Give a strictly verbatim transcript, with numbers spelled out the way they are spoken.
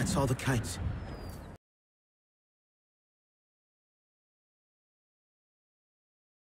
That's all the kites.